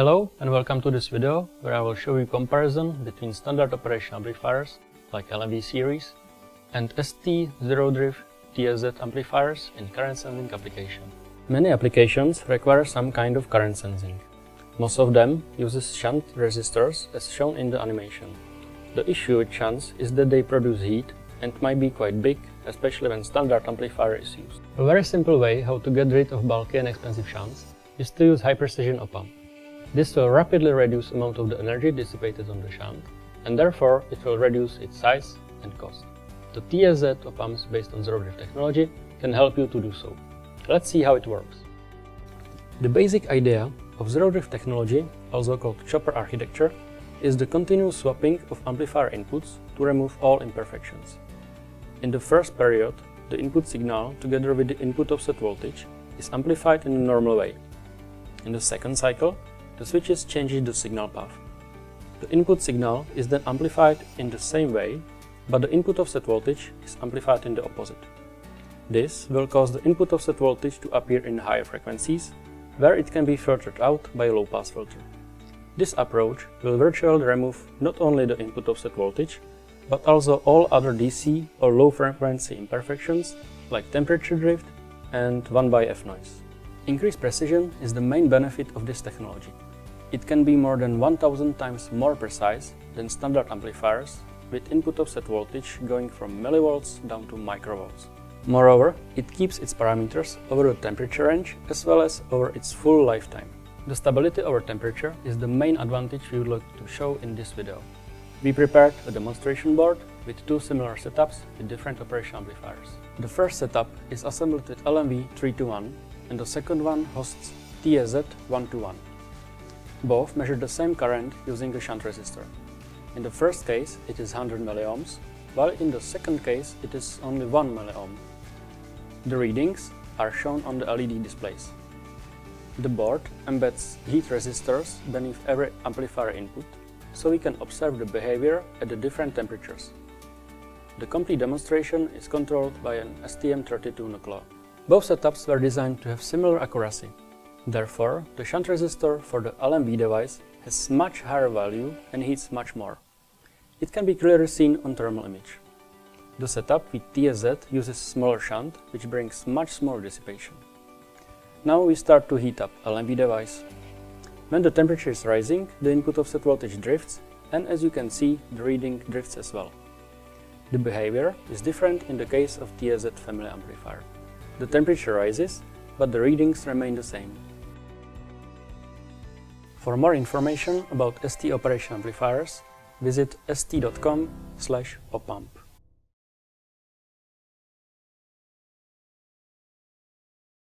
Hello and welcome to this video where I will show you comparison between standard operational amplifiers like LMV series and ST, zero-drift, TSZ amplifiers in current sensing application. Many applications require some kind of current sensing. Most of them uses shunt resistors as shown in the animation. The issue with shunts is that they produce heat and might be quite big, especially when standard amplifier is used. A very simple way how to get rid of bulky and expensive shunts is to use high precision op-amp. This will rapidly reduce amount of the energy dissipated on the shunt, and therefore it will reduce its size and cost. The TSZ op-amps based on zero-drift technology can help you to do so. Let's see how it works. The basic idea of zero-drift technology, also called chopper architecture, is the continuous swapping of amplifier inputs to remove all imperfections. In the first period, the input signal together with the input offset voltage is amplified in a normal way. In the second cycle, the switches change the signal path. The input signal is then amplified in the same way, but the input offset voltage is amplified in the opposite. This will cause the input offset voltage to appear in higher frequencies, where it can be filtered out by a low-pass filter. This approach will virtually remove not only the input offset voltage, but also all other DC or low-frequency imperfections like temperature drift and 1/f noise. Increased precision is the main benefit of this technology. It can be more than 1000 times more precise than standard amplifiers, with input offset voltage going from millivolts down to microvolts. Moreover, it keeps its parameters over the temperature range as well as over its full lifetime. The stability over temperature is the main advantage we would like to show in this video. We prepared a demonstration board with two similar setups with different operational amplifiers. The first setup is assembled with LMV321 and the second one hosts TSZ121. Both measure the same current using a shunt resistor. In the first case it is 100 milliohms, while in the second case it is only 1 milliohm. The readings are shown on the LED displays. The board embeds heat resistors beneath every amplifier input, so we can observe the behavior at the different temperatures. The complete demonstration is controlled by an STM32 Nucleo. Both setups were designed to have similar accuracy. Therefore, the shunt resistor for the LMV device has much higher value and heats much more. It can be clearly seen on thermal image. The setup with TSZ uses smaller shunt, which brings much smaller dissipation. Now we start to heat up LMV device. When the temperature is rising, the input offset voltage drifts, and as you can see, the reading drifts as well. The behavior is different in the case of TSZ family amplifier. The temperature rises, but the readings remain the same. For more information about ST operational amplifiers, visit st.com/opamp.